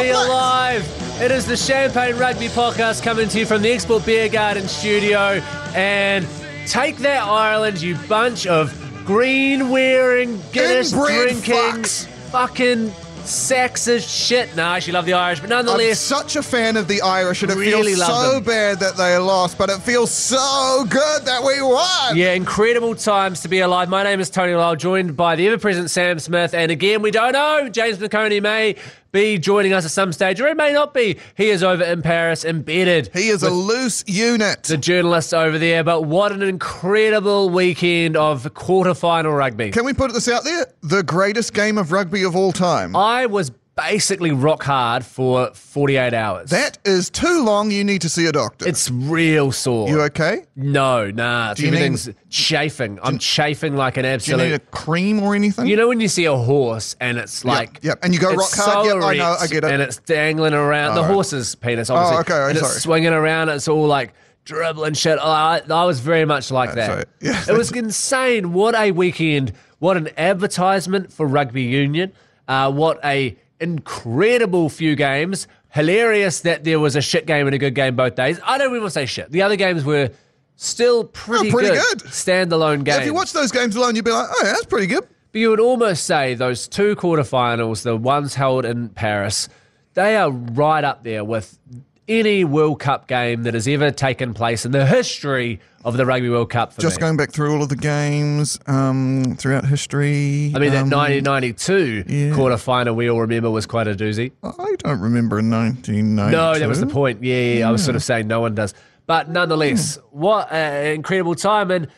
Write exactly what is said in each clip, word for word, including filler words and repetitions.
be alive. It is the Champagne Rugby Podcast coming to you from the Export Beer Garden Studio. And take that, Ireland, you bunch of green-wearing, Guinness-drinking, fucking sexist shit. No, I actually love the Irish, but nonetheless... I'm such a fan of the Irish, and it really feels so them. bad that they lost, but it feels so good that we won. Yeah, incredible times to be alive. My name is Tony Lyall, joined by the ever-present Sam Smith, and again, we don't know, James McCurney may be joining us at some stage, or it may not be. He is over in Paris, embedded. He is a loose unit. The journalists over there, but what an incredible weekend of quarter-final rugby. Can we put this out there? The greatest game of rugby of all time. I was basically rock hard for forty-eight hours. That is too long. You need to see a doctor. It's real sore. You okay? No, nah. Do you Everything's mean, chafing. I'm you, chafing like an absolute... Do you need a cream or anything? You know when you see a horse and it's like... Yep, yep. And you go rock hard? So yep, I know, I get it. And it's dangling around. Oh. The horse's penis, obviously. Oh, okay, I'm and sorry. It's swinging around. It's all like... dribbling shit. Oh, I, I was very much like that. Yeah, it was insane. What a weekend. What an advertisement for rugby union. Uh, what a incredible few games. Hilarious that there was a shit game and a good game both days. I don't even want to say shit. The other games were still pretty, oh, pretty good. good. Standalone games. Yeah, if you watch those games alone, you'd be like, oh, yeah, that's pretty good. But you would almost say those two quarterfinals, the ones held in Paris, they are right up there with any World Cup game that has ever taken place in the history of the Rugby World Cup for Just me. going back through all of the games um, throughout history. I mean, um, that nineteen ninety-two yeah. quarterfinal we all remember was quite a doozy. I don't remember nineteen ninety-two. No, that was the point. Yeah, yeah, yeah. I was sort of saying no one does. But nonetheless, yeah. what an incredible time. And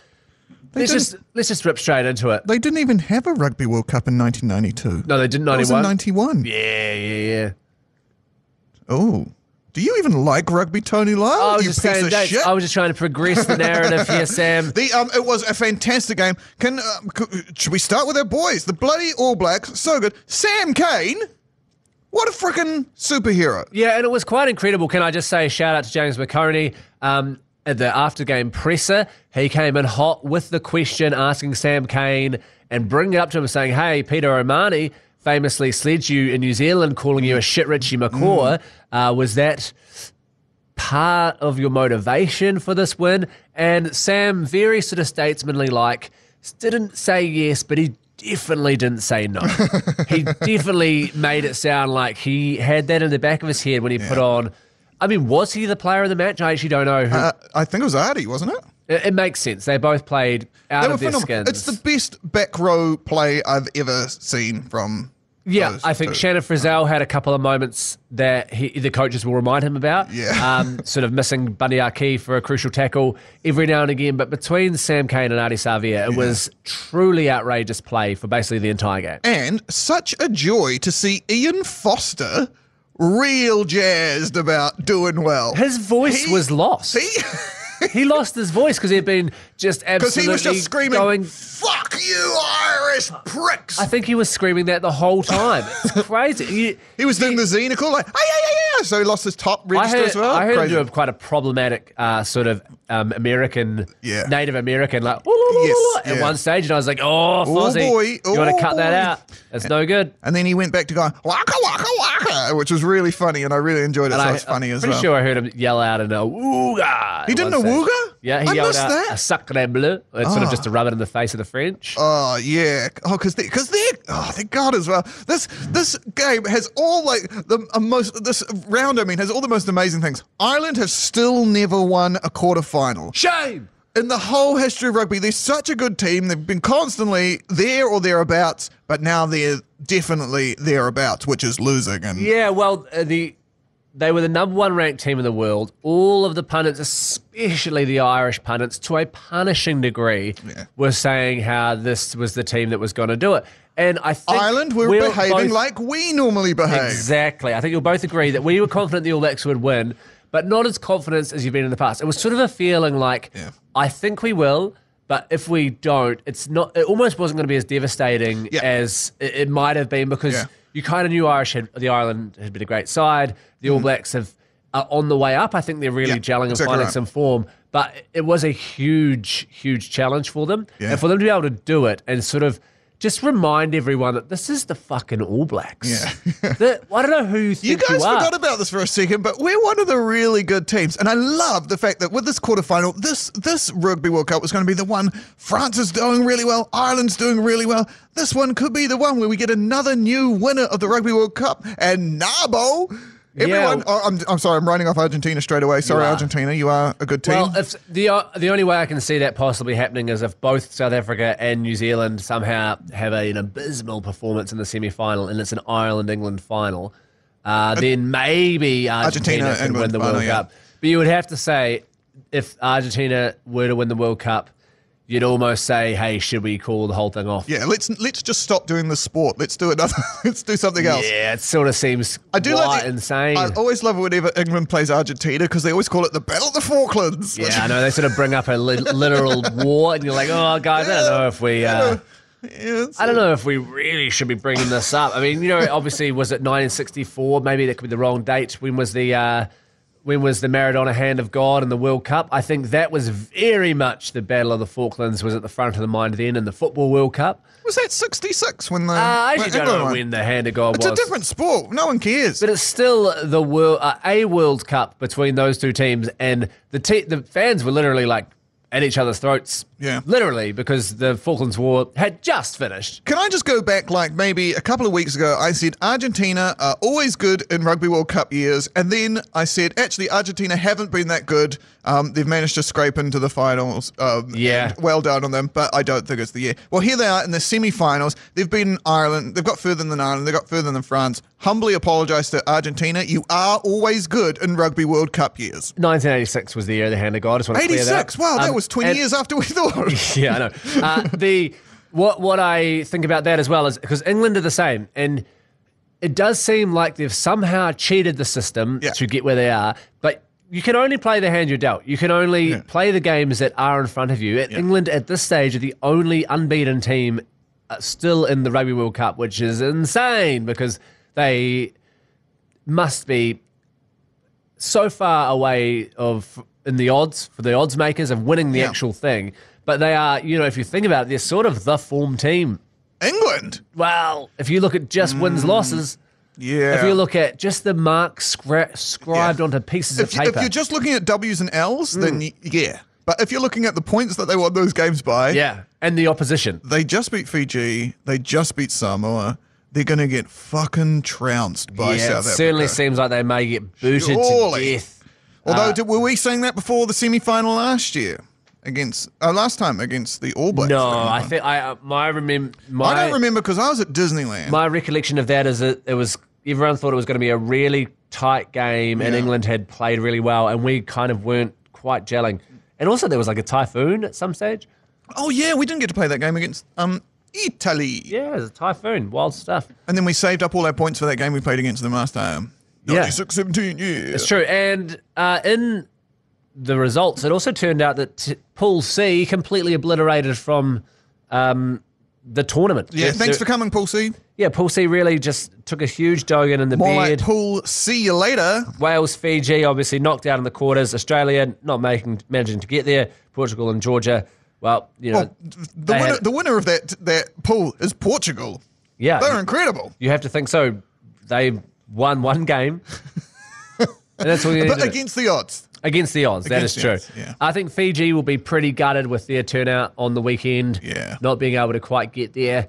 They let's just let's just rip straight into it. They didn't even have a Rugby World Cup in nineteen ninety-two. No, they didn't. That was in ninety-one. Yeah, yeah, yeah. Oh. Do you even like rugby, Tony Lyall? I was, you just piece of that, shit. I was just trying to progress the narrative here, Sam. The, um, it was a fantastic game. Can uh, Should we start with our boys? The bloody All Blacks, so good. Sam Cane, what a freaking superhero. Yeah, and it was quite incredible. Can I just say shout out to James McConey um, at the after-game presser. He came in hot with the question, asking Sam Cane and bringing it up to him saying, hey, Peter O'Mahony famously sledged you in New Zealand, calling you a shit Richie McCaw. Mm. Uh, was that part of your motivation for this win? And Sam, very sort of statesmanly-like, didn't say yes, but he definitely didn't say no. He definitely made it sound like he had that in the back of his head when he yeah. put on... I mean, was he the player of the match? I actually don't know. Who. Uh, I think it was Ardie, wasn't it? It, it makes sense. They both played out they of their phenomenal. skins. It's the best back row play I've ever seen from Yeah, I think two. Shannon Frizell had a couple of moments that he, the coaches will remind him about, yeah. um, sort of missing Bundee Aki for a crucial tackle every now and again. But between Sam Cane and Ardie Savea, it yeah. was truly outrageous play for basically the entire game. And such a joy to see Ian Foster... real jazzed about doing well. His voice he, was lost. He, he lost his voice because he'd been just absolutely he was just screaming, going, fuck you Irish pricks. I think he was screaming that the whole time. It's crazy. He, he was he, doing the Xena call, like, oh, yeah, yeah, yeah. So he lost his top register heard, as well. I heard crazy. him do quite a problematic uh, sort of um, American, yeah. Native American, like, ooh, ooh, yes, ooh, yeah. at one stage. And I was like, oh, Fozzie, oh, you oh, want to cut boy. that out. It's and, no good. And then he went back to going, waka, waka, waka, which was really funny. And I really enjoyed it. And so I, it's funny I'm as well. I'm pretty sure I heard him yell out an awooga. He didn't awooga? Yeah, he I yelled out that. a sacre bleu. It's oh. sort of just to rub it in the face of the French. Oh, yeah. Oh, because they're, they're, oh, thank God as well. This this game has all, like, the uh, most, this round, I mean, has all the most amazing things. Ireland have still never won a quarterfinal. Shame! In the whole history of rugby, they're such a good team. They've been constantly there or thereabouts, but now they're definitely thereabouts, which is losing. And yeah, well, the they were the number one ranked team in the world. All of the pundits, especially the Irish pundits, to a punishing degree, yeah. were saying how this was the team that was going to do it. And I think Ireland were we'll behaving both, like we normally behave. Exactly. I think you'll both agree that we were confident the All Blacks would win, but not as confident as you've been in the past. It was sort of a feeling like, yeah. I think we will, but if we don't, it's not. It almost wasn't going to be as devastating yeah. as it, it might have been because yeah. you kind of knew Irish had, the Ireland had been a great side. The All Blacks have are on the way up. I think they're really yeah, gelling and exactly finding right. some form. But it was a huge, huge challenge for them. Yeah. And for them to be able to do it and sort of just remind everyone that this is the fucking All Blacks. Yeah. the, I don't know who think you guys you forgot about this for a second, but we're one of the really good teams. And I love the fact that with this quarterfinal, this this Rugby World Cup was going to be the one France is doing really well, Ireland's doing really well. This one could be the one where we get another new winner of the Rugby World Cup. And Nabo, everyone. Yeah. Oh, I'm, I'm sorry, I'm running off Argentina straight away. Sorry, you Argentina, you are a good team. Well, if the the only way I can see that possibly happening is if both South Africa and New Zealand somehow have a, an abysmal performance in the semi-final, and it's an Ireland-England final, uh, then maybe Argentina, Argentina can win the final, World yeah. Cup. But you would have to say, if Argentina were to win the World Cup, you'd almost say, "Hey, should we call the whole thing off?" Yeah, let's let's just stop doing the sport. Let's do another. Let's do something else. Yeah, it sort of seems I do quite like the, insane. I always love it whenever England plays Argentina because they always call it the Battle of the Falklands. Yeah, I know they sort of bring up a li literal war, and you're like, "Oh, guys, yeah, I don't know if we." Uh, yeah, I don't know if we really should be bringing this up. I mean, you know, obviously, was it nineteen sixty-four? Maybe that could be the wrong date. When was the? Uh, When was the Maradona Hand of God in the World Cup? I think that was very much the Battle of the Falklands was at the front of the mind then in the Football World Cup. Was that sixty-six when the... Uh, I actually don't know when the Hand of God was. It's a different sport. No one cares. But it's still the world, uh, a World Cup between those two teams, and the, te the fans were literally like at each other's throats. Yeah. Literally, because the Falklands War had just finished. Can I just go back, like, maybe a couple of weeks ago, I said Argentina are always good in Rugby World Cup years, and then I said, actually, Argentina haven't been that good. Um, they've managed to scrape into the finals. Um, yeah. Well done on them, but I don't think it's the year. Well, here they are in the semi-finals. They've beaten Ireland. They've got further than Ireland. They've got further than France. Humbly apologise to Argentina. You are always good in Rugby World Cup years. nineteen eighty-six was the year of the Hand of God. I just want to clear that up. eighty-six? Wow, that um, was twenty years after we thought. Yeah, I know. Uh, the what what I think about that as well is because England are the same, and it does seem like they've somehow cheated the system yeah. to get where they are. But you can only play the hand you're dealt. You can only yeah. play the games that are in front of you. At yeah. England at this stage are the only unbeaten team still in the Rugby World Cup, which is insane because they must be so far away of in the odds for the odds makers of winning the yeah. actual thing. But they are, you know, if you think about it, they're sort of the form team. England? Well, if you look at just mm, wins, losses. Yeah. If you look at just the marks scra scribed yeah. onto pieces if of paper. You, if you're just looking at W's and L's, mm. then you, yeah. But if you're looking at the points that they won those games by. Yeah, and the opposition. They just beat Fiji. They just beat Samoa. They're going to get fucking trounced by yeah, South Africa. It certainly seems like they may get booted Surely. to death. Although, uh, did, were we saying that before the semi-final last year? Against uh, last time against the All Blacks. No, I think I uh, my remember. I don't remember because I was at Disneyland. My recollection of that is that it was everyone thought it was going to be a really tight game, yeah. and England had played really well, and we kind of weren't quite gelling. And also, there was like a typhoon at some stage. Oh yeah, we didn't get to play that game against um Italy. Yeah, it was a typhoon, wild stuff. And then we saved up all our points for that game we played against them last time. ninety-six seventeen, yeah, it's true. And uh, in the results, it also turned out that t Pool C completely obliterated from um, the tournament. Yeah, thanks for coming, Pool C. Yeah, Pool C really just took a huge doggin in the More beard. Like Pool, see you later. Wales, Fiji, obviously knocked out in the quarters. Australia not making, managing to get there. Portugal and Georgia, well, you know, well, the, winner, had, the winner of that that pool is Portugal. Yeah, they're incredible. You have to think so. They won one game, and that's all you need but to do. Against the odds. Against the odds, Against that is true. Yeah. I think Fiji will be pretty gutted with their turnout on the weekend, yeah. not being able to quite get there,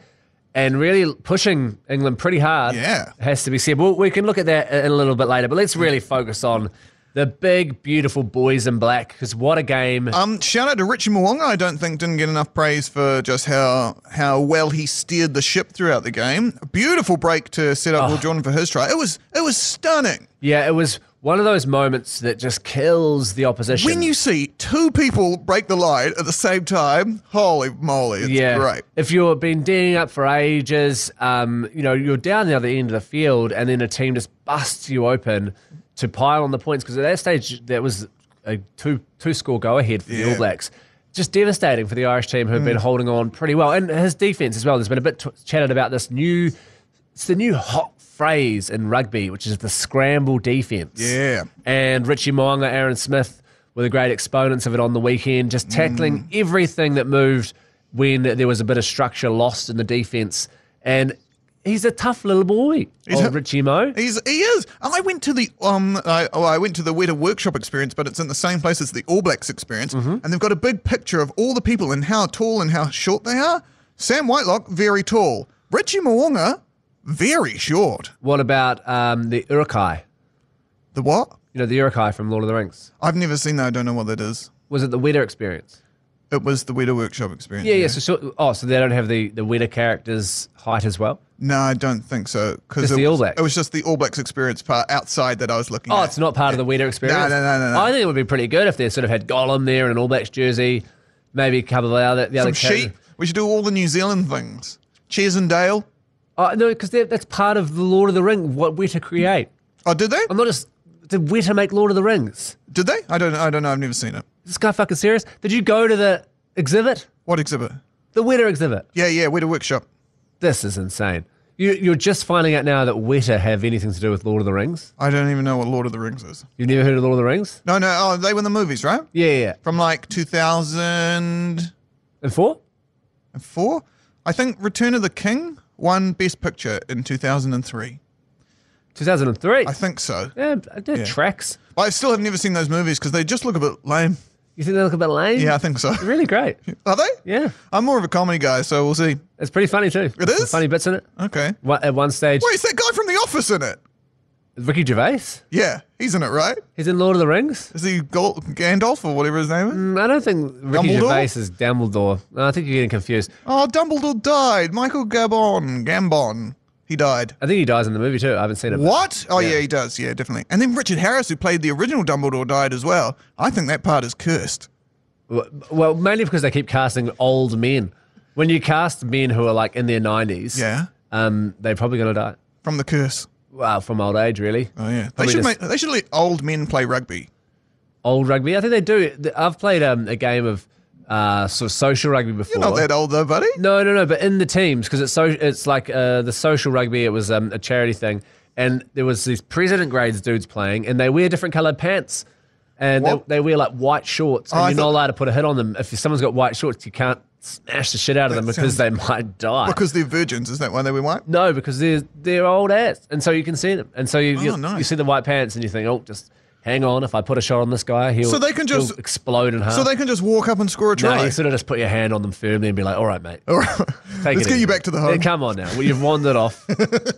and really pushing England pretty hard yeah. has to be said. Well, we can look at that a little bit later, but let's really focus on the big, beautiful boys in black, because what a game. Um, shout out to Richie Mo'unga. I don't think didn't get enough praise for just how how well he steered the ship throughout the game. A beautiful break to set up oh. Will Jordan for his try. It was, it was stunning. Yeah, it was one of those moments that just kills the opposition. When you see two people break the line at the same time, holy moly, it's yeah. great. If you've been dealing up for ages, um, you know, you're down the other end of the field and then a team just busts you open to pile on the points, because at that stage that was a two two score go ahead for yeah. the All Blacks. Just devastating for the Irish team who've mm. been holding on pretty well. And his defence as well. There's been a bit t chatted about this new, it's the new hot phrase in rugby, which is the scramble defense. Yeah. And Richie Mo'unga, Aaron Smith were the great exponents of it on the weekend, just tackling mm. everything that moved when there was a bit of structure lost in the defence. And he's a tough little boy, he's old a, Richie Mo. He's, he is. I went to the um, I, oh, I went to the Weta Workshop experience, but it's in the same place as the All Blacks experience, mm-hmm. and they've got a big picture of all the people and how tall and how short they are. Sam Whitelock, very tall. Richie Mo'unga, very short. What about um, the Uruk-hai? The what? You know, the Uruk-hai from Lord of the Rings. I've never seen that. I don't know what that is. Was it the Weta experience? It was the Weta Workshop experience. Yeah, yeah. yeah. So, so, oh, so they don't have the, the Weta character's height as well? No, I don't think so. Just it, the All Blacks? It was just the All Blacks experience part outside that I was looking oh, at. Oh, it's not part yeah. of the Weta experience? No, no, no, no, no. I think it would be pretty good if they sort of had Gollum there and an All Blacks jersey, maybe a couple of other, the Some other characters. Sheep. We should do all the New Zealand things. Cheersendale. Oh, no, because that's part of the Lord of the Rings, what Weta create. Oh, did they? I'm not just... Did Weta make Lord of the Rings? Did they? I don't know. I don't know. I've never seen it. Is this guy fucking serious? Did you go to the exhibit? What exhibit? The Weta exhibit. Yeah, yeah, Weta Workshop. This is insane. You, you're just finding out now that Weta have anything to do with Lord of the Rings? I don't even know what Lord of the Rings is. You've never heard of Lord of the Rings? No, no. Oh, they were in the movies, right? Yeah, yeah. From like two thousand four? And four? I think Return of the King won Best Picture in two thousand three. two thousand three? I think so. Yeah, they're yeah. tracks. But I still have never seen those movies because they just look a bit lame. You think they look a bit lame? Yeah, I think so. They're really great. Are they? Yeah. I'm more of a comedy guy, so we'll see. It's pretty funny too. It is? There's funny bits in it. Okay. One, at one stage. Wait, is that guy from The Office in it? Ricky Gervais? Yeah, he's in it, right? He's in Lord of the Rings. Is he Gandalf or whatever his name is? Mm, I don't think Ricky Dumbledore? Gervais is Dumbledore. No, I think you're getting confused. Oh, Dumbledore died. Michael Gambon. Gambon. He died. I think he dies in the movie too. I haven't seen it. What? Oh, yeah. yeah, he does. Yeah, definitely. And then Richard Harris, who played the original Dumbledore, died as well. I think that part is cursed. Well, mainly because they keep casting old men. When you cast men who are like in their nineties, yeah. um, they're probably going to die. From the curse. Well, from old age, really. Oh, yeah. They should, make, they should let old men play rugby. Old rugby? I think they do. I've played um, a game of... Uh, sort of social rugby before. You're not that old though, buddy. No, no, no. But in the teams, because it's so, it's like uh, the social rugby. It was um, a charity thing, and there was these president grades dudes playing, and they wear different coloured pants, and they, they wear like white shorts, and oh, you're not allowed to put a hit on them. If someone's got white shorts, you can't smash the shit out of them because they might die. Because they're virgins, is that why they wear white? No, because they're they're old ass, and so you can see them, and so you oh, nice. you see the white pants, and you think, oh, just. Hang on, if I put a shot on this guy, he'll, so they can just, he'll explode in half. So they can just walk up and score a try? No, you sort of just put your hand on them firmly and be like, all right, mate. All right. Take Let's it get in. you back to the home. Yeah, come on now. Well, you've wandered off.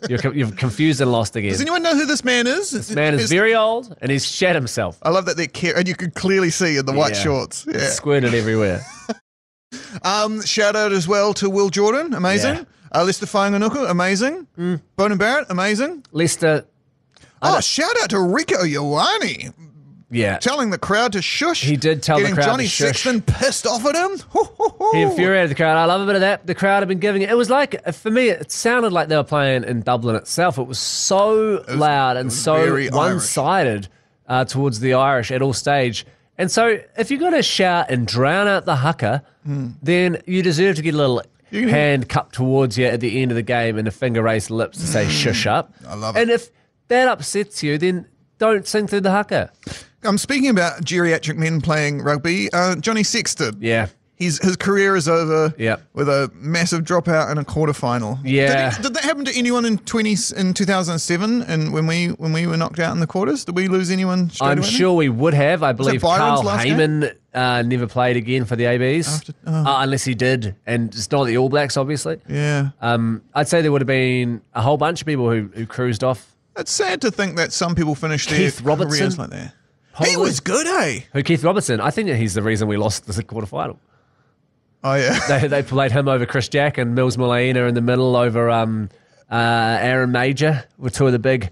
You're co you've confused and lost again. Does anyone know who this man is? This man is it's, very old, and he's shat himself. I love that they're care and you can clearly see in the yeah. white shorts. Yeah. It's squirted everywhere. um, shout out as well to Will Jordan. Amazing. Yeah. Uh, Leicester Fainga'anuku. Amazing. Mm. Bowden Barrett. Amazing. Leicester... Oh, shout out to Rico Ioane. Yeah. Telling the crowd to shush. He did tell the crowd Johnny to shush. Getting Johnny Sexton pissed off at him. Ho, ho, ho. He infuriated the crowd. I love a bit of that. The crowd have been giving it. It was like, for me, it sounded like they were playing in Dublin itself. It was so it was, loud and so one-sided uh, towards the Irish at all stage. And so if you're going to shout and drown out the haka, mm. then you deserve to get a little... hand cupped towards you at the end of the game and a finger raised lips to say, shush up. I love it. And if... that upsets you, then don't sing through the haka. I'm um, speaking about geriatric men playing rugby. Uh, Johnny Sexton. Yeah. He's, his career is over yep. with a massive dropout in a quarterfinal. Yeah. Did, it, did that happen to anyone in twenty in two thousand seven and when we when we were knocked out in the quarters? Did we lose anyone straight I'm away sure then? we would have. I believe Carl Heyman uh, never played again for the A Bs. After, oh. uh, unless he did. And it's not the All Blacks, obviously. Yeah. Um, I'd say there would have been a whole bunch of people who, who cruised off. It's sad to think that some people finish their Keith Robertson, careers like that. Probably. He was good, eh? Who, Keith Robertson? I think that he's the reason we lost the quarterfinal. Oh, yeah. They, they played him over Chris Jack and Mils Muliaina in the middle over um, uh, Aaron Major were two of the big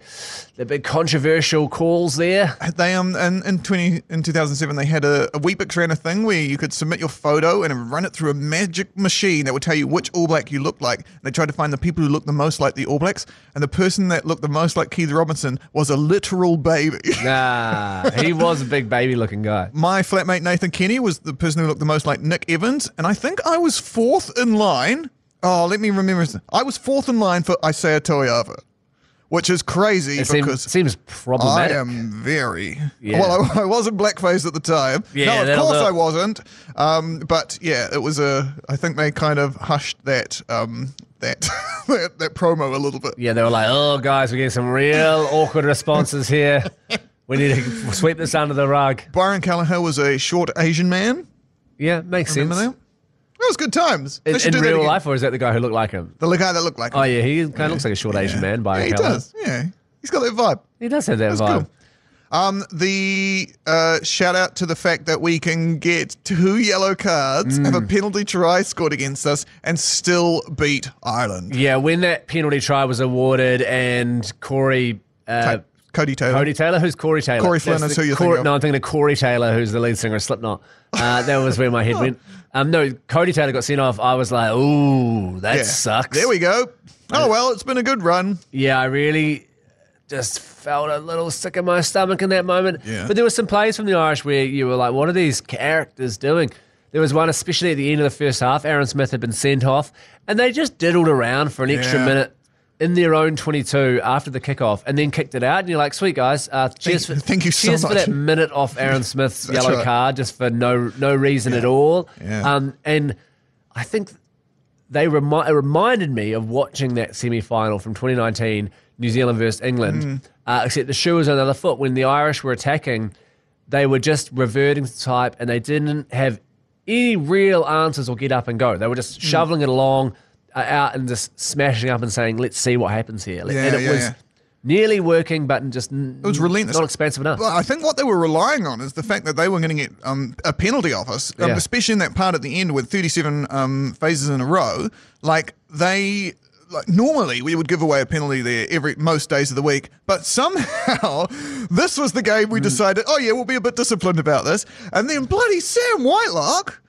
the big controversial calls there. They um In, in, twenty, in two thousand seven, they had a, a Weet-Bix ran a thing where you could submit your photo and run it through a magic machine that would tell you which All Black you looked like. And they tried to find the people who looked the most like the All Blacks, and the person that looked the most like Keith Robinson was a literal baby. Nah, he was a big baby-looking guy. My flatmate Nathan Kenny was the person who looked the most like Nick Evans, and I think I was fourth in line. Oh, let me remember. I was fourth in line for Isaiah Toiava. Which is crazy it because seems, seems problematic. I am very yeah. well. I, I wasn't blackface at the time. Yeah, no, of course I wasn't. Um, but yeah, it was a. I think they kind of hushed that um, that, that that promo a little bit. Yeah, they were like, "Oh, guys, we're getting some real awkward responses here. We need to sweep this under the rug." Byron Callagher was a short Asian man. Yeah, makes Remember sense. That? That was good times. In, in real life, or is that the guy who looked like him? The guy that looked like him. Oh, yeah, he kind of yeah. looks like a short Asian yeah. man. By yeah, he color. does. Yeah, he's got that vibe. He does have that That's vibe. Cool. Um, the uh, shout out to the fact that we can get two yellow cards, mm. have a penalty try scored against us, and still beat Ireland. Yeah, when that penalty try was awarded, and Corey. Uh, Codie Taylor. Codie Taylor? Who's Corey Taylor? Corey Flynn That's is who you're thinking of. No, I'm thinking of Corey Taylor, who's the lead singer of Slipknot. Uh, that was where my head went. Um, no, Codie Taylor got sent off. I was like, ooh, that yeah. sucks. There we go. Oh, well, it's been a good run. Yeah, I really just felt a little sick in my stomach in that moment. Yeah. But there were some plays from the Irish where you were like, what are these characters doing? There was one, especially at the end of the first half, Aaron Smith had been sent off, and they just diddled around for an yeah. extra minute in their own twenty-two after the kickoff, and then kicked it out, and you're like, sweet guys, uh, cheers, thank, for, thank you so cheers much. for that minute off Aaron Smith's yellow right. card just for no no reason yeah. at all. Yeah. Um, and I think they remi it reminded me of watching that semi-final from twenty nineteen, New Zealand versus England, mm. uh, except the shoe was on the other foot. When the Irish were attacking, they were just reverting to type, and they didn't have any real answers or get up and go. They were just shoveling mm. it along, out and just smashing up and saying, let's see what happens here. Yeah, and it yeah, was yeah. nearly working, but just it was relentless. Not expansive enough. Well, I think what they were relying on is the fact that they were going to get um, a penalty off us, um, yeah. especially in that part at the end with thirty-seven um, phases in a row. Like, they... Like normally we would give away a penalty there every most days of the week, but somehow this was the game we mm. decided, oh, yeah, we'll be a bit disciplined about this. And then bloody Sam Whitelock...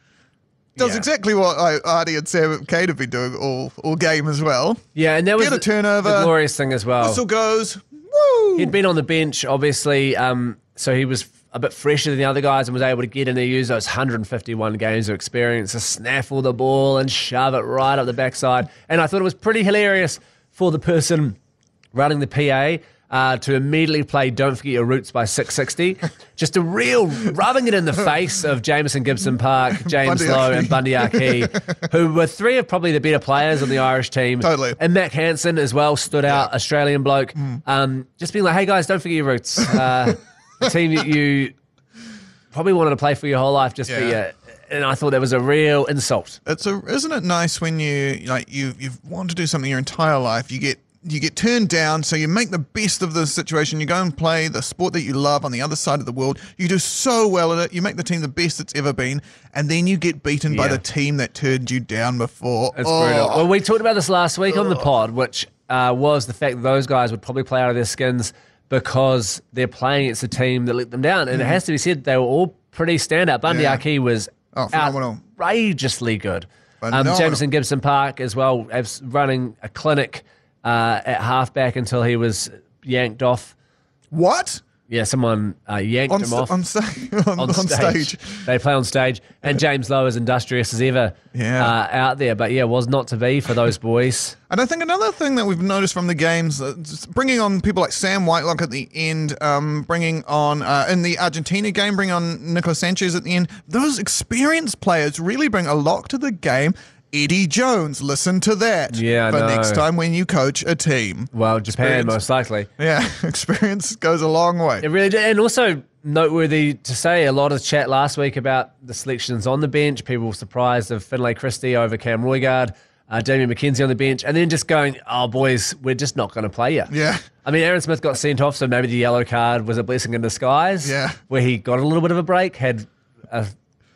Does yeah. exactly what I, Ardie and Sam Cane have been doing all, all game as well. Yeah, and that was Get a turnover, the glorious thing as well. Whistle goes, woo! He'd been on the bench, obviously, um, so he was a bit fresher than the other guys and was able to get in there, use those one hundred fifty-one games of experience to snaffle the ball and shove it right up the backside. And I thought it was pretty hilarious for the person running the P A Uh, to immediately play Don't Forget Your Roots by six sixty. Just a real rubbing it in the face of Jameson Gibson Park, James Lowe and Bundee Aki, who were three of probably the better players on the Irish team. Totally. And Mac Hansen as well stood yeah. out, Australian bloke, mm. um, just being like, hey, guys, don't forget your roots. Uh, the team that you probably wanted to play for your whole life, just yeah. be a... And I thought that was a real insult. It's a, Isn't it nice when you, like, you, you've wanted to do something your entire life, you get... You get turned down, so you make the best of the situation. You go and play the sport that you love on the other side of the world. You do so well at it. You make the team the best it's ever been, and then you get beaten yeah. by the team that turned you down before. It's oh. brutal. Well, we talked about this last week on the pod, which uh, was the fact that those guys would probably play out of their skins because they're playing against a team that let them down. And mm. it has to be said, they were all pretty stand-up. Bundee yeah. Aki was oh, outrageously good. Um, Jameson Gibson Park as well, running a clinic Uh, at halfback until he was yanked off. What? Yeah, someone uh, yanked on him off. On, sta on, on stage. stage. They play on stage. And yeah. James Lowe, as industrious as ever yeah. uh, out there. But yeah, was not to be for those boys. And I think another thing that we've noticed from the games, uh, bringing on people like Sam Whitelock at the end, um, bringing on, uh, in the Argentina game, bring on Nicolas Sanchez at the end, those experienced players really bring a lot to the game. Eddie Jones, listen to that. Yeah, but next time when you coach a team, well, Japan most likely. Yeah, experience goes a long way. It really did, and also noteworthy to say, a lot of chat last week about the selections on the bench. People were surprised of Finlay Christie over Cam Roygaard, uh, Damian McKenzie on the bench, and then just going, "Oh, boys, we're just not going to play you." Yeah. I mean, Aaron Smith got sent off, so maybe the yellow card was a blessing in disguise. Yeah. Where he got a little bit of a break, had a.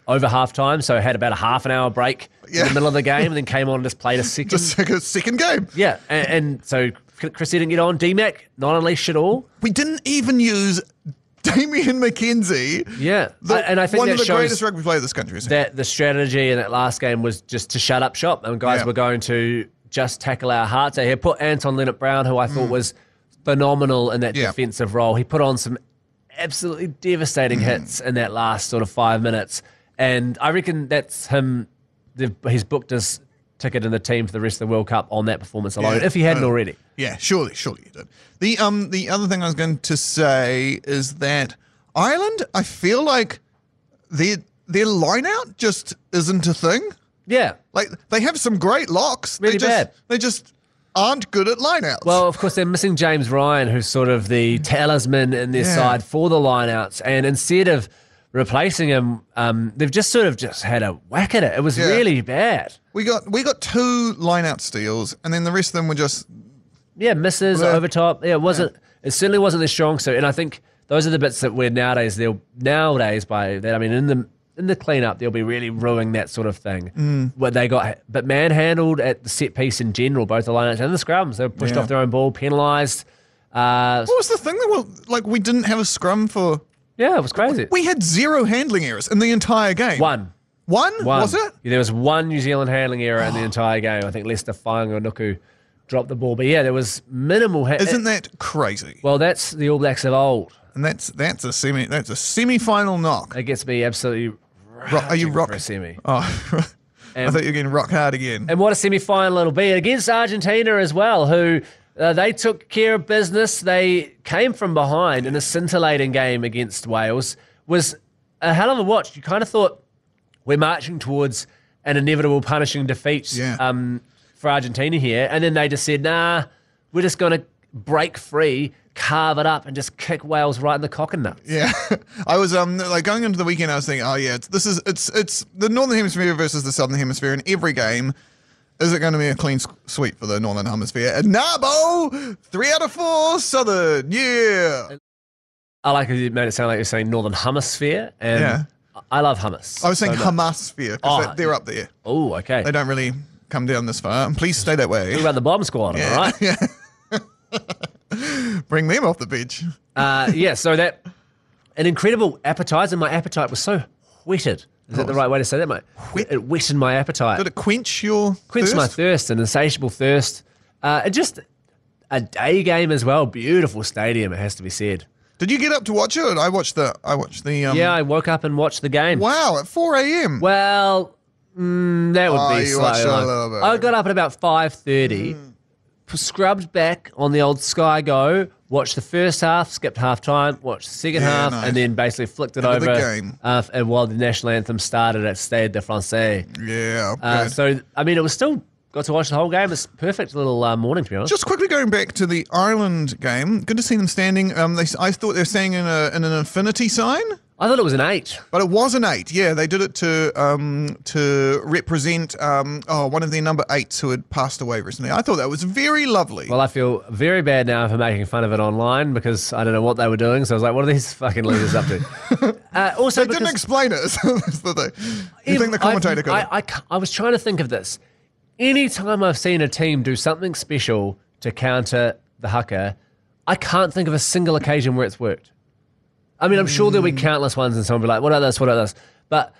over half time, so had about a half an hour break yeah. in the middle of the game, and then came on and just played a second. Just like a second game. Yeah, and, and so Chris didn't get on. D-Mac, not unleashed at all. We didn't even use Damian McKenzie. Yeah, the, I, and I think one that of the shows greatest rugby players this country. That the strategy in that last game was just to shut up shop, and guys yeah. were going to just tackle our hearts out here. Put Anton Leonard-Brown, who I thought mm. was phenomenal in that yeah. defensive role. He put on some absolutely devastating mm. hits in that last sort of five minutes. And I reckon that's him. He's booked his ticket in the team for the rest of the World Cup on that performance alone, yeah, if he hadn't uh, already. Yeah, surely, surely he did. The um the other thing I was going to say is that Ireland, I feel like their their line out just isn't a thing. Yeah. Like they have some great locks. Really they just, bad. They just aren't good at lineouts. Well, of course, they're missing James Ryan, who's sort of the talisman in their yeah. side for the lineouts. And instead of replacing him, um, they've just sort of just had a whack at it. It was yeah. really bad. We got we got two lineout steals, and then the rest of them were just yeah misses bleh. over top. Yeah, it wasn't. Yeah. It certainly wasn't their strong suit. And I think those are the bits that we're nowadays. They'll nowadays by that I mean in the. In the cleanup, they'll be really ruining that sort of thing. Mm. Where they got, but manhandled at the set piece in general, both the lineouts and the scrums. They were pushed yeah. off their own ball, penalised. Uh, what was the thing that well, like we didn't have a scrum for? Yeah, it was crazy. We had zero handling errors in the entire game. One, one, one. Was it? Yeah, there was one New Zealand handling error oh. in the entire game. I think Leicester Fainga'anuku dropped the ball, but yeah, there was minimal. Ha Isn't that crazy? Well, that's the All Blacks of old, and that's that's a semi that's a semi final knock. It gets me absolutely. Rock, are you rock? Semi. Oh, and, I thought you were getting rock hard again. And what a semi-final it'll be against Argentina as well, who uh, they took care of business. They came from behind in a scintillating game against Wales. Was a hell of a watch. You kind of thought we're marching towards an inevitable punishing defeat yeah. um, for Argentina here, and then they just said, "Nah, we're just going to break free." Carve it up and just kick Wales right in the cock and nuts. Yeah, I was um like going into the weekend. I was thinking, oh yeah, it's, this is it's it's the Northern Hemisphere versus the Southern Hemisphere in every game. Is it going to be a clean sweep for the Northern Hemisphere? And Nabo, three out of four Southern. Yeah, I like it. You made it sound like you're saying Northern Hemisphere. And yeah, I love hummus. I was saying so Hemisphere because oh, they're up there. Oh, okay. They don't really come down this far. And please stay that way. Talk about the bomb squad, yeah. all right? Yeah. Bring them off the bench. Uh, yeah, so that, an incredible appetizer. My appetite was so whetted. Is oh, that the right way to say that, mate? Whet? It whetted my appetite. Did it quench your quench thirst? my thirst, an insatiable thirst. Uh, and just a day game as well. Beautiful stadium, it has to be said. Did you get up to watch it? I watched the... I watched the um... Yeah, I woke up and watched the game. Wow, at four A M? Well, mm, that would oh, be slow. A little bit. I got up at about five thirty. Mm. Scrubbed back on the old Sky Go, watched the first half, skipped half time, watched the second yeah, half, nice. and then basically flicked it End over. The game. Uh, and while the national anthem started at Stade de Francais. Yeah. Uh, so, I mean, it was still got to watch the whole game. It's a perfect little uh, morning, to be honest. Just quickly going back to the Ireland game, good to see them standing. Um, they, I thought they were standing in, a, in an infinity sign. I thought it was an eight. But it was an eight, yeah. They did it to um, to represent um, oh, one of their number eights who had passed away recently. I thought that was very lovely. Well, I feel very bad now for making fun of it online because I don't know what they were doing. So I was like, what are these fucking leaders up to? Uh, also, They because, didn't explain it. That's the thing. You if, think the commentator could I, I, I was trying to think of this. Any time I've seen a team do something special to counter the haka, I can't think of a single occasion where it's worked. I mean, I'm sure there'll be countless ones and someone will be like, what about this, what about this? But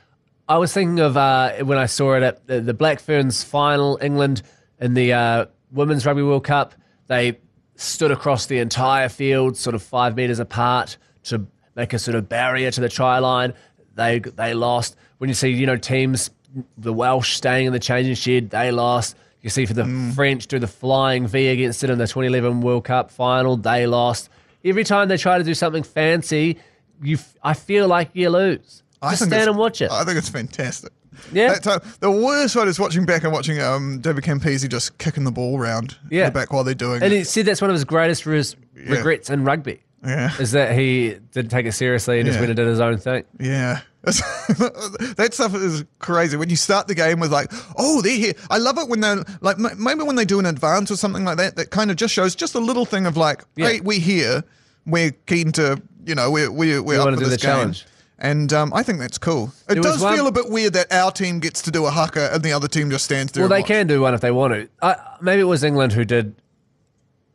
I was thinking of uh, when I saw it at the, the Black Ferns final, England, in the uh, Women's Rugby World Cup, they stood across the entire field, sort of five metres apart to make a sort of barrier to the try line. They, they lost. When you see, you know, teams, the Welsh staying in the changing shed, they lost. You see for the mm. French do the flying V against it in the twenty eleven World Cup final, they lost. Every time they try to do something fancy, you, f I feel like you lose. I Just stand and watch it. I think it's fantastic. Yeah. That time, the worst one is watching back and watching um, David Campese just kicking the ball around yeah. in the back while they're doing and it. And he said that's one of his greatest re yeah. regrets in rugby. Yeah. Is that he didn't take it seriously and yeah. just went and did his own thing. Yeah. That stuff is crazy. When you start the game with like, oh, they're here. I love it when they're like, maybe when they do an advance or something like that, that kind of just shows just a little thing of like, yeah. hey, we're here. We're keen to, you know, we're, we're, we're up for this game. Challenge. And um, I think that's cool. It there does one, feel a bit weird that our team gets to do a haka and the other team just stands there. Well, they watch. can do one if they want to. I, maybe it was England who did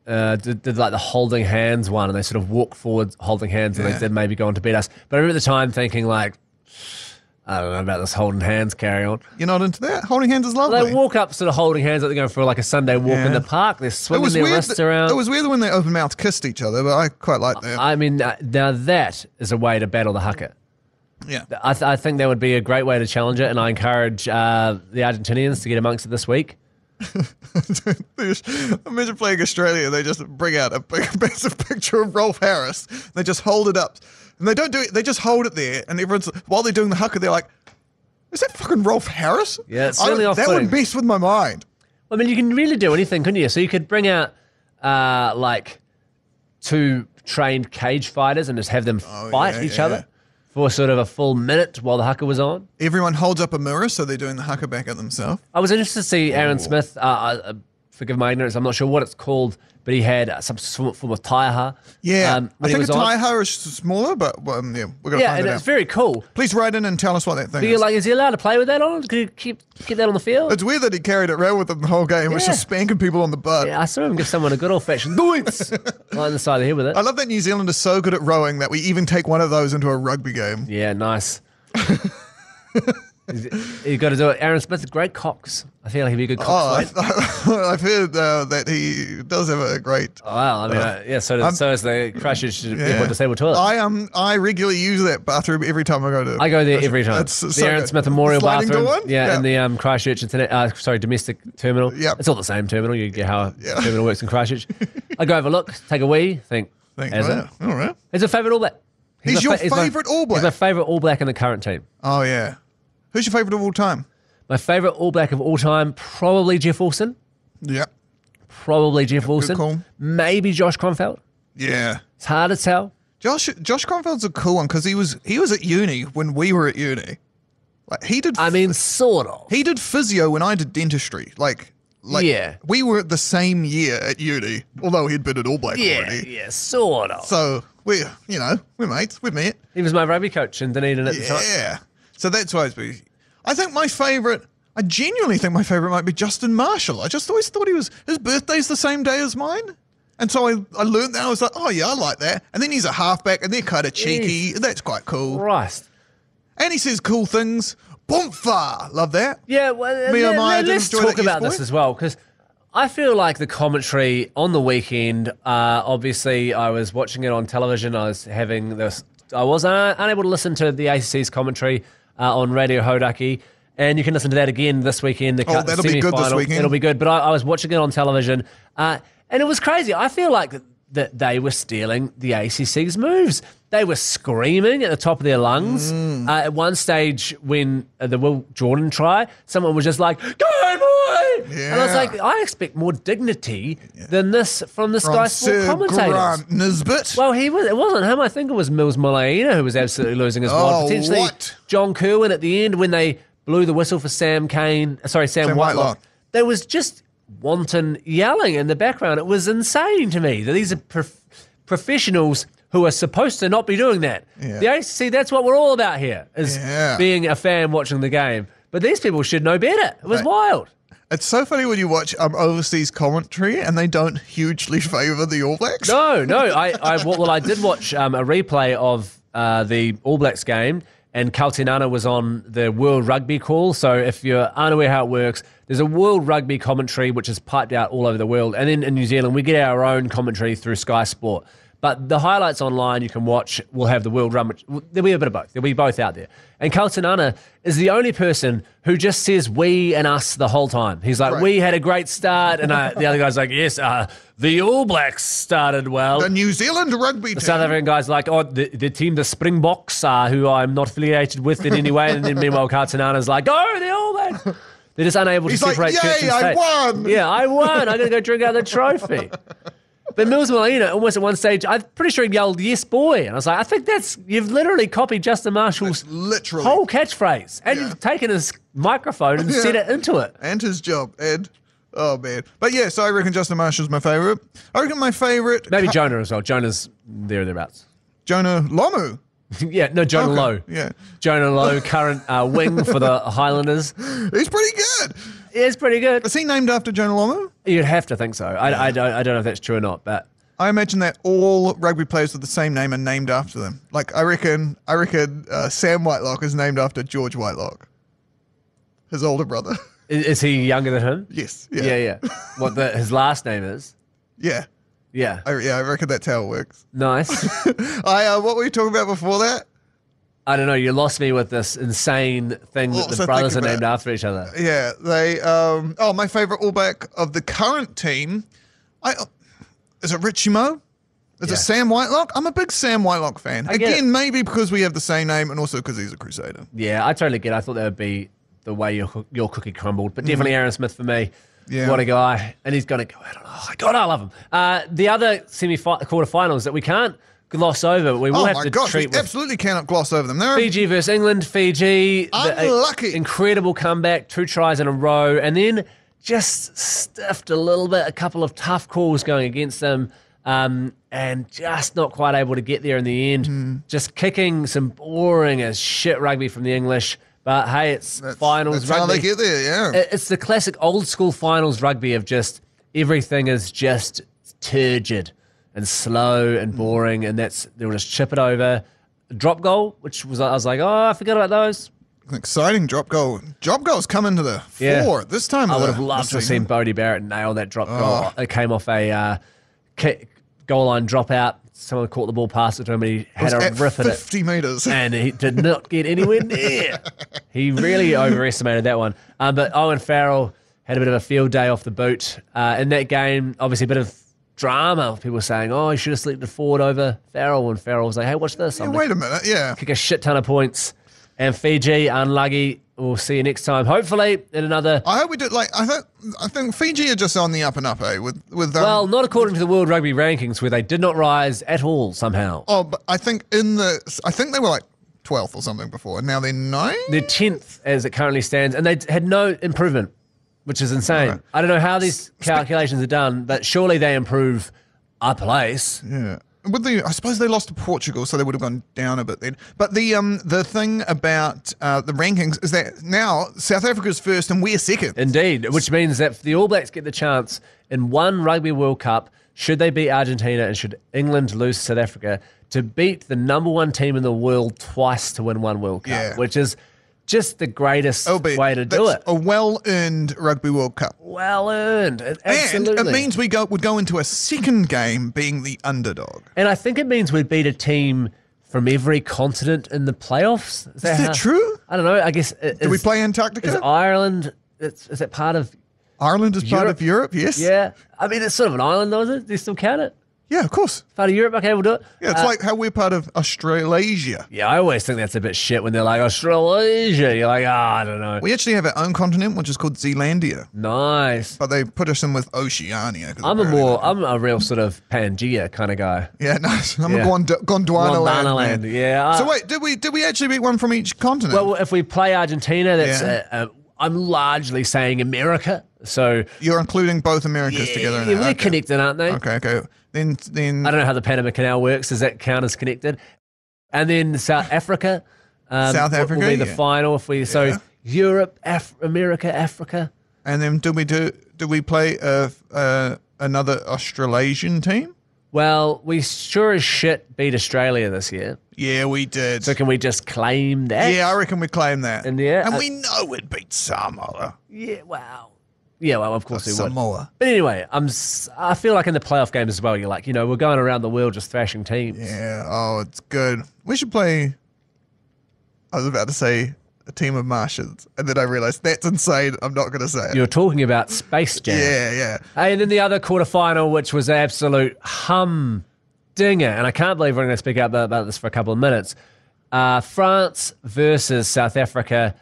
Uh, did, did like the holding hands one, and they sort of walked forward holding hands, and yeah. they said maybe go on to beat us. But I remember the time thinking like, I don't know about this holding hands carry on. You're not into that? Holding hands is lovely. Well, they walk up sort of holding hands like they're going for like a Sunday walk yeah. in the park. They're swinging their wrists that, around. It was weird when they open mouth kissed each other, but I quite like that. I mean, uh, now that is a way to battle the haka. Yeah, I, th I think that would be a great way to challenge it, and I encourage uh, the Argentinians to get amongst it this week. Just, imagine playing Australia. They just bring out a big, massive picture of Rolf Harris. They just hold it up, and they don't do it. They just hold it there, and everyone's while they're doing the haka, they're like, "Is that fucking Rolf Harris?" Yeah, it's certainly off. That would mess with my mind. I mean, you can really do anything, couldn't you? So you could bring out uh, like two trained cage fighters and just have them oh, fight yeah, each yeah. other. For sort of a full minute while the haka was on. Everyone holds up a mirror, so they're doing the haka back at themselves. I was interested to see Aaron Ooh. Smith, uh, uh, forgive my ignorance, I'm not sure what it's called, but he had uh, some form of taiha. Yeah, um, I think a taiha is smaller, but um, yeah, we're going to yeah, find it out. Yeah, it's very cool. Please write in and tell us what that thing is. Like, is he allowed to play with that on? Could he keep, keep that on the field? It's weird that he carried it around with him the whole game. Yeah. It was just spanking people on the butt. Yeah, I saw him give someone a good old-fashioned noise on the side of the head with it. I love that New Zealand is so good at rowing that we even take one of those into a rugby game. Yeah, nice. You've got to do it. Aaron Smith, great cocks. I feel like he'd be a good cock. Oh, I've heard uh, that he does have a great. Oh, wow, I mean, uh, uh, yeah. So, does, um, so is the crushes to yeah. disabled toilet. I um, I regularly use that bathroom every time I go to. I go there every time. It's the so Aaron good. Smith Memorial bathroom. Yeah, yeah, in the um Christchurch internet. Uh, sorry, domestic terminal. Yeah, it's all the same terminal. You get how yeah. the terminal works in Christchurch. I go have a look, take a wee, think. Think as it. All right. Who's your favourite All Black? He's, he's your fa favourite All Black. He's my favourite All Black in the current team. Oh yeah. Who's your favourite of all time? My favourite All Black of all time, probably Jeff Olsen. Yep. Probably Jeff yep, Olsen. Maybe Josh Kronfeld. Yeah. It's hard to tell. Josh Josh Kronfeld's a cool one because he was he was at uni when we were at uni. Like he did. I mean, sort of. He did physio when I did dentistry. Like, like yeah. We were at the same year at uni, although he'd been at All Black yeah, already. Yeah, sort of. So we, you know, we're mates. We met. He was my rugby coach in Dunedin at yeah. the time. Yeah. So that's why it's been. I think my favourite, I genuinely think my favourite might be Justin Marshall. I just always thought he was, his birthday's the same day as mine. And so I, I learned that. I was like, oh yeah, I like that. And then he's a halfback and they're kind of cheeky. Jeez. That's quite cool. Christ. And he says cool things. Boomfa. Love that. Yeah, well, Me let, let, let's talk about this as well because I feel like the commentary on the weekend, uh, obviously I was watching it on television. I was having this, I was uh, unable to listen to the A C C's commentary Uh, on Radio Hauraki, and you can listen to that again this weekend. The oh, that'll be good this weekend. It'll be good, but I, I was watching it on television, uh, and it was crazy. I feel like that th they were stealing the A C C's moves. They were screaming at the top of their lungs. Mm. Uh, at one stage, when uh, the Will Jordan try, someone was just like, "Go boy!" Yeah. And I was like, I expect more dignity yeah. than this from this guy sport commentators. Well, he was, it wasn't him. I think it was Mils Muliaina who was absolutely losing his mind. Oh, potentially what? John Kerwin at the end when they blew the whistle for Sam Cane. Sorry, Sam, Sam Whitelock. Whitelock. There was just wanton yelling in the background. It was insane to me that these are prof professionals who are supposed to not be doing that. Yeah. The A C C, that's what we're all about here, is yeah. being a fan watching the game. But these people should know better. It was right. wild. It's so funny when you watch um, overseas commentary and they don't hugely favour the All Blacks. No, no. I, I Well, I did watch um, a replay of uh, the All Blacks game, and Kaltinana was on the World Rugby call. So if you're unaware how it works, there's a World Rugby commentary which is piped out all over the world. And then in New Zealand, we get our own commentary through Sky Sport. But the highlights online you can watch will have the World Rugby. There'll be a bit of both. There'll be both out there. And Kaltinana is the only person who just says we and us the whole time. He's like, right. we had a great start. And I, the other guy's like, yes, uh, the All Blacks started well. The New Zealand rugby team. The South African guy's like, oh, the, the team, the Springboks, uh, who I'm not affiliated with in any way. And then meanwhile, Kaltinana's like, oh, the All Blacks. They're just unable He's to separate like, church and state. He's like, yay, I won. Yeah, I won. I'm going to go drink out the trophy. But Mils Muliaina, almost at one stage, I'm pretty sure he yelled, yes, boy. And I was like, I think that's, you've literally copied Justin Marshall's literally. whole catchphrase. And yeah. you've taken his microphone and yeah. set it into it. And his job, Ed. Oh, man. But yeah, so I reckon Justin Marshall's my favourite. I reckon my favourite. Maybe Jonah as well. Jonah's there or thereabouts. Jonah Lomu. yeah, no, Jonah okay. Low. Yeah. Jonah Low, current uh, wing for the Highlanders. He's pretty good. He's pretty good. Is he named after Jonah Lomu? You'd have to think so. I, yeah. I, don't, I don't know if that's true or not, but I imagine that all rugby players with the same name are named after them. Like, I reckon, I reckon uh, Sam Whitelock is named after George Whitelock, his older brother. Is, is he younger than him? Yes. Yeah, yeah. yeah. What the, his last name is? Yeah. Yeah, I, yeah, I reckon that's how it works. Nice. I uh, what were you talking about before that? I don't know. You lost me with this insane thing that the brothers are named after each other. Yeah, they. Um, oh, my favorite All Black of the current team. I is it Richie Mo? Is yeah. it Sam Whitelock? I'm a big Sam Whitelock fan. I Again, maybe because we have the same name and also because he's a Crusader. Yeah, I totally get it. I thought that would be the way your your cookie crumbled, but definitely mm. Aaron Smith for me. Yeah. What a guy. And he's going to go out. Oh, my God, I love him. Uh, the other semi-quarterfinals that we can't gloss over, but we will oh have to gosh, treat with. Oh, my gosh, absolutely cannot gloss over them. They're Fiji versus England. Fiji. Unlucky. The incredible comeback, two tries in a row, and then just stiffed a little bit, a couple of tough calls going against them. Um, and just not quite able to get there in the end. Mm. Just kicking some boring as shit rugby from the English. But, hey, it's that's, finals that's rugby. That's how they get there, yeah. It's the classic old-school finals rugby of just everything is just turgid and slow and boring, and that's they'll just chip it over. Drop goal, which was I was like, oh, I forgot about those. An exciting drop goal. Drop goals come into the yeah. four this time. I would have loved to have seen Bodie Barrett nail that drop oh. goal. It came off a uh, kick, goal line dropout. Someone caught the ball, passed it to him, and he had a rip at it. fifty metres. And he did not get anywhere near. He really overestimated that one. Um, but Owen Farrell had a bit of a field day off the boot. Uh, in that game, obviously a bit of drama. People saying, oh, he should have slept forward over Farrell. And Farrell was like, hey, watch this. Yeah, wait a minute, yeah. Kick a shit ton of points. And Fiji, unlucky. We'll see you next time. Hopefully, in another. I hope we do. Like I think, I think Fiji are just on the up and up. Eh? With with um, well, not according to the World Rugby rankings, where they did not rise at all somehow. Oh, but I think in the, I think they were like twelfth or something before, and now they're ninth. They're tenth as it currently stands, and they had no improvement, which is insane. Right. I don't know how these calculations are done, but surely they improve our place. Yeah. Would they, I suppose they lost to Portugal, so they would have gone down a bit then. But the um the thing about uh, the rankings is that now South Africa's first and we're second. Indeed, which means that if the All Blacks get the chance in one Rugby World Cup, should they beat Argentina and should England lose South Africa, to beat the number one team in the world twice to win one World Cup, yeah. which is just the greatest be, way to do it. A well-earned Rugby World Cup. Well-earned. Absolutely. And it means we go, would go into a second game being the underdog. And I think it means we'd beat a team from every continent in the playoffs. Is that, is that true? I don't know. I guess. Is, do we play Antarctica? Is Ireland, is, is that part of Ireland is Europe? Part of Europe, yes. Yeah. I mean, it's sort of an island, though, isn't it? Do you still count it? Yeah, of course. Part of Europe, okay, we'll do it. Yeah, it's uh, like how we're part of Australasia. Yeah, I always think that's a bit shit when they're like, Australasia. You're like, ah, oh, I don't know. We actually have our own continent, which is called Zealandia. Nice. But they put us in with Oceania. I'm a more, like, I'm a real sort of Pangea kind of guy. Yeah, nice. I'm yeah. a Gond Gondwana, Gondwana land. land. Yeah. I, so wait, did we did we actually beat one from each continent? Well, if we play Argentina, that's yeah. a, a, I'm largely saying America. So you're including both Americas yeah, together. In yeah, that. We're okay. connected, aren't they? Okay, okay. Then, then I don't know how the Panama Canal works. Does that count as connected? And then South Africa, um, South Africa will be the yeah. final. If we yeah. so Europe, Af America, Africa. And then do we do do we play uh, uh, another Australasian team? Well, we sure as shit beat Australia this year. Yeah, we did. So can we just claim that? Yeah, I reckon we claim that. And yeah, and uh, we know it beat Samoa. Yeah, wow. Yeah, well, of course we would. Samoa. But anyway, I'm, I feel like in the playoff game as well, you're like, you know, we're going around the world just thrashing teams. Yeah, oh, it's good. We should play, I was about to say, a team of Martians, and then I realised that's insane. I'm not going to say it. You're talking about Space Jam. Yeah, yeah. And then the other quarterfinal, which was absolute humdinger, and I can't believe we're going to speak up about this for a couple of minutes, uh, France versus South Africa.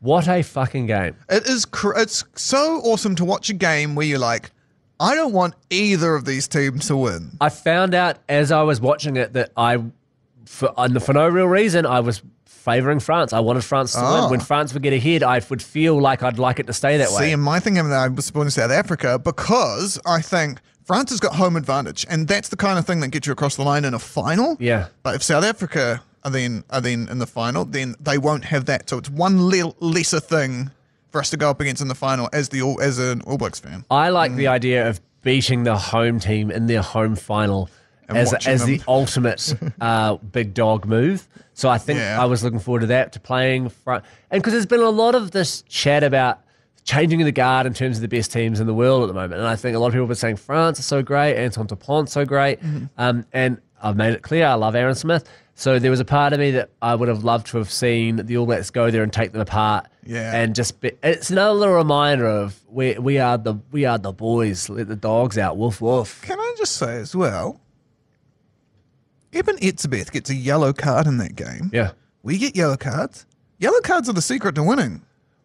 What a fucking game. It is cr it's so awesome to watch a game where you're like, I don't want either of these teams to win. I found out as I was watching it that I, for, for no real reason, I was favouring France. I wanted France to oh. win. When France would get ahead, I would feel like I'd like it to stay that See, way. See, and my thing happened that I was supporting South Africa because I think France has got home advantage, and that's the kind of thing that gets you across the line in a final. Yeah. But if South Africa are then are then in the final, then they won't have that. So it's one le lesser thing for us to go up against in the final as the all, as an All Blacks fan. I like mm. the idea of beating the home team in their home final and as a, as the ultimate uh, big dog move. So I think yeah. I was looking forward to that, to playing front. And because there's been a lot of this chat about changing the guard in terms of the best teams in the world at the moment. And I think a lot of people have been saying France is so great, Anton Dupont so great. Mm -hmm. um, and I've made it clear I love Aaron Smith. So there was a part of me that I would have loved to have seen the All Blacks go there and take them apart. Yeah. And just be, it's another little reminder of we we are the we are the boys. Let the dogs out. Woof woof. Can I just say as well, Eben Etzebeth gets a yellow card in that game. Yeah. We get yellow cards. Yellow cards are the secret to winning.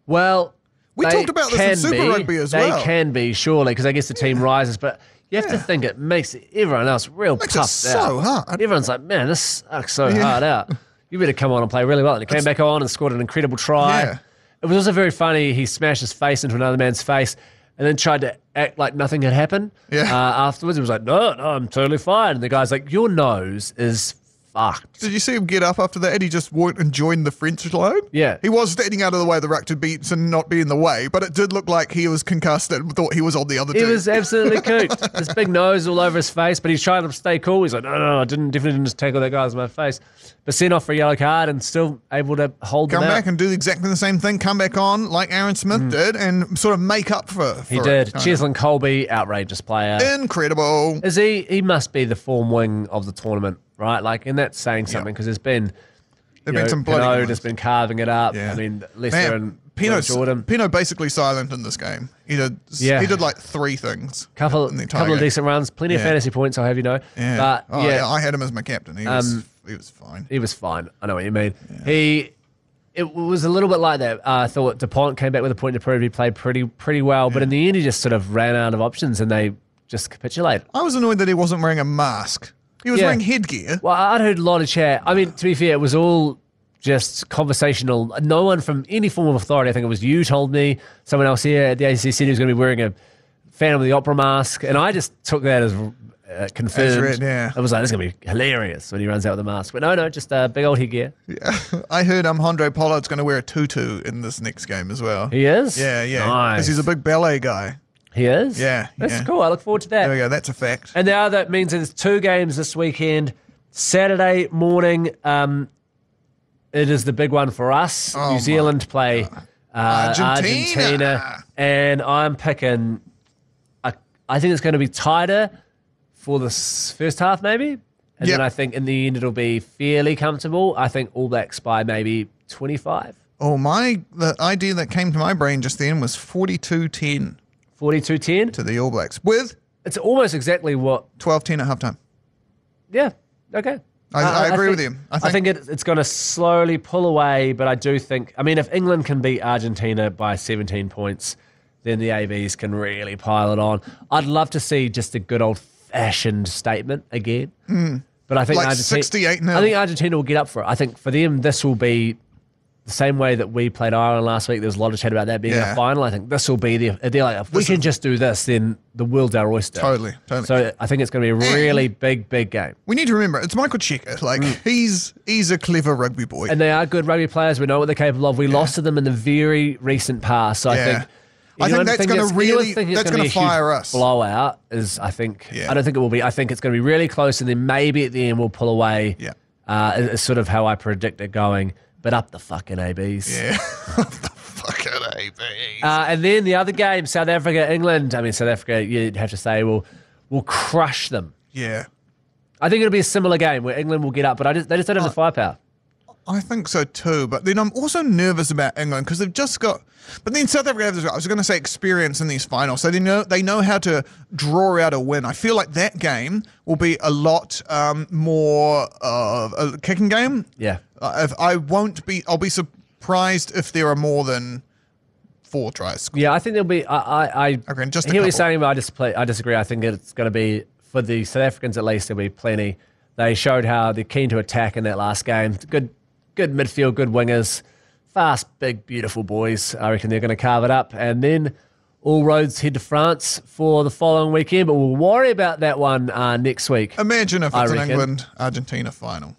Well, we talked about this in Super be, Rugby as they well. They can be, surely, because I guess the team yeah. rises. But you have yeah. to think it makes everyone else real makes tough. It so out. hard. Everyone's like, man, this sucks so yeah. hard out. You better come on and play really well. And it came it's, back on and scored an incredible try. Yeah. It was also very funny. He smashed his face into another man's face and then tried to act like nothing had happened. Yeah. Uh, afterwards, he was like, no, no, I'm totally fine. And the guy's like, your nose is fucked. Did you see him get up after that? And he just walked and joined the French line? Yeah. He was standing out of the way of the ruckman beats and not be in the way, but it did look like he was concussed and thought he was on the other team. He was absolutely cooped. This big nose all over his face, but he's trying to stay cool. He's like, no, no, no, I didn't, definitely didn't just tackle that guy as my face. But sent off for a yellow card and still able to hold Come them back out. and do exactly the same thing. Come back on like Aaron Smith mm. did and sort of make up for, for he it. He did. Cheslin Colby, outrageous player. Incredible. Is he? He must be the form wing of the tournament. Right, like, and that's saying something because yep. there's been, there's been some bloody. Pino has been carving it up. Yeah. I mean, Leicester Man, and Pino, Jordan. Pino basically silent in this game. He did, yeah. he did like three things. Couple, in the couple game. of decent runs, plenty yeah. of fantasy points. I'll have you know. Yeah. But oh, yeah. yeah, I had him as my captain. He um, was, he was fine. He was fine. I know what you mean. Yeah. He, it was a little bit like that. Uh, I thought DuPont came back with a point to prove he played pretty, pretty well, yeah. but in the end, he just sort of ran out of options and they just capitulated. I was annoyed that he wasn't wearing a mask. He was yeah. wearing headgear. Well, I'd heard a lot of chat. I mean, to be fair, it was all just conversational. No one from any form of authority, I think it was you told me, someone else here at the A C C said he was going to be wearing a Phantom of the Opera mask, and I just took that as uh, confirmed. As written, yeah. I was like, this is going to be hilarious when he runs out with a mask. But no, no, just a uh, big old headgear. Yeah. I heard um, Andre Pollard's going to wear a tutu in this next game as well. He is? Yeah, yeah. Nice. Because he's a big ballet guy. He is? Yeah. That's yeah. cool. I look forward to that. There we go. That's a fact. And now that means there's two games this weekend. Saturday morning, um, it is the big one for us. Oh New Zealand play uh, Argentina. Argentina. And I'm picking, a, I think it's going to be tighter for the first half maybe. And yep. then I think in the end it'll be fairly comfortable. I think All Blacks by maybe twenty-five. Oh, my, the idea that came to my brain just then was forty-two ten. forty-two ten. To the All Blacks. With? It's almost exactly what? twelve ten at halftime. Yeah. Okay. I, uh, I agree I think, with you. I think, I think it, it's going to slowly pull away, but I do think, I mean, if England can beat Argentina by seventeen points, then the A Bs can really pile it on. I'd love to see just a good old-fashioned statement again. Mm. But I think like Argentina, I think Argentina will get up for it. I think for them, this will be the same way that we played Ireland last week, there was a lot of chat about that being yeah. a final. I think this will be the they're like if this we can is, just do this, then the world's our oyster. Totally, totally. So I think it's going to be a really and big, big game. We need to remember it's Michael Cheika. Like mm. he's he's a clever rugby boy, and they are good rugby players. We know what they're capable of. We yeah. lost to them in the very recent past. So yeah. I think I think that's going to really that's going to fire us. Blowout is I think yeah. I don't think it will be. I think it's going to be really close, and then maybe at the end we'll pull away. Yeah, uh, is sort of how I predict it going. But up the fucking A Bs. Yeah, up the fucking A Bs. Uh, and then the other game, South Africa, England. I mean, South Africa, you'd have to say, will will crush them. Yeah. I think it'll be a similar game where England will get up, but I just, they just don't have uh, the firepower. I think so too, but then I'm also nervous about England because they've just got... But then South Africa have this, I was going to say experience in these finals, so they know they know how to draw out a win. I feel like that game will be a lot um, more of uh, a kicking game. Yeah, uh, if I won't be. I'll be surprised if there are more than four tries scored. Yeah, I think there'll be. I I, I okay, just hear what you're saying, but I disagree. I disagree. I think it's going to be for the South Africans at least. There'll be plenty. They showed how they're keen to attack in that last game. Good, good midfield, good wingers. Fast, big, beautiful boys. I reckon they're going to carve it up. And then all roads head to France for the following weekend. But we'll worry about that one uh, next week. Imagine if it's an England-Argentina final.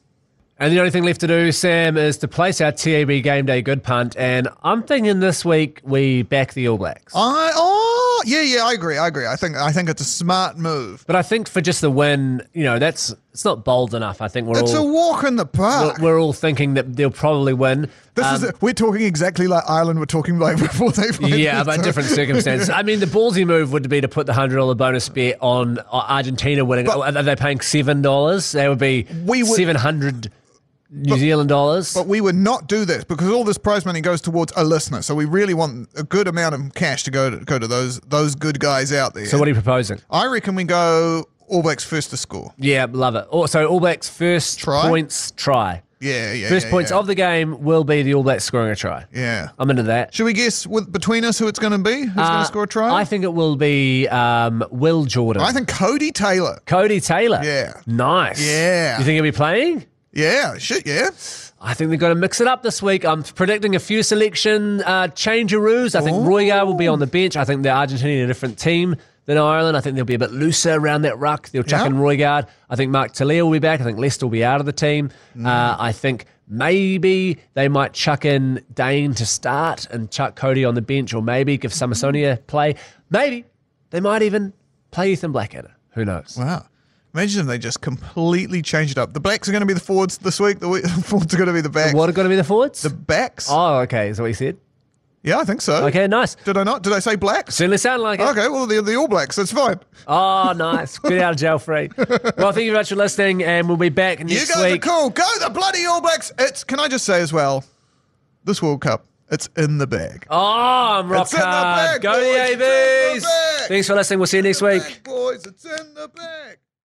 And the only thing left to do, Sam, is to place our T A B Game Day good punt. And I'm thinking this week we back the All Blacks. I, oh, yeah, yeah, I agree, I agree. I think I think it's a smart move. But I think for just the win, you know, that's it's not bold enough. I think we're it's all... It's a walk in the park. We're, we're all thinking that they'll probably win. This um, is a, we're talking exactly like Ireland were talking like before they played. Yeah, but different circumstances. I mean, the ballsy move would be to put the one hundred dollar bonus bet on Argentina winning. But, are they paying seven dollars? They would be we would, seven hundred dollars. New but, Zealand dollars. But we would not do this because all this prize money goes towards a listener. So we really want a good amount of cash to go to go to those those good guys out there. So what are you proposing? I reckon we go All Blacks first to score. Yeah, love it. So All Blacks first try? points try. Yeah, yeah. First yeah, points yeah. of the game will be the All Blacks scoring a try. Yeah. I'm into that. Should we guess with, between us who it's going to be? Who's uh, going to score a try? I think it will be um, Will Jordan. I think Codie Taylor. Codie Taylor? Yeah. Nice. Yeah. You think he'll be playing? Yeah, shit, yeah. I think they've got to mix it up this week. I'm predicting a few selection uh, changeroos. I think Ooh. Royga will be on the bench. I think the Argentina are a different team than Ireland. I think they'll be a bit looser around that ruck. They'll chuck yeah. in Roygaard. I think Mark Talia will be back. I think Leicester will be out of the team. Mm. Uh, I think maybe they might chuck in Dane to start and chuck Codie on the bench, or maybe give Summersonia play. Maybe they might even play Ethan Blackadder. Who knows? Wow. Imagine if they just completely changed it up. The Blacks are going to be the forwards this week. The forwards are going to be the backs. What are going to be the forwards? The backs. Oh, okay. Is that what you said? Yeah, I think so. Okay, nice. Did I not? Did I say Blacks? Certainly sound like it. Okay, well, the, the All Blacks. That's fine. Oh, nice. Get out of jail free. Well, thank you very much for listening, and we'll be back next week. You guys week. are cool. Go the bloody All Blacks. It's. Can I just say as well, this World Cup, it's in the bag. Oh, I'm rock hard. Go boys, the A Bs. Thanks for listening. We'll see you next week. Boys, it's in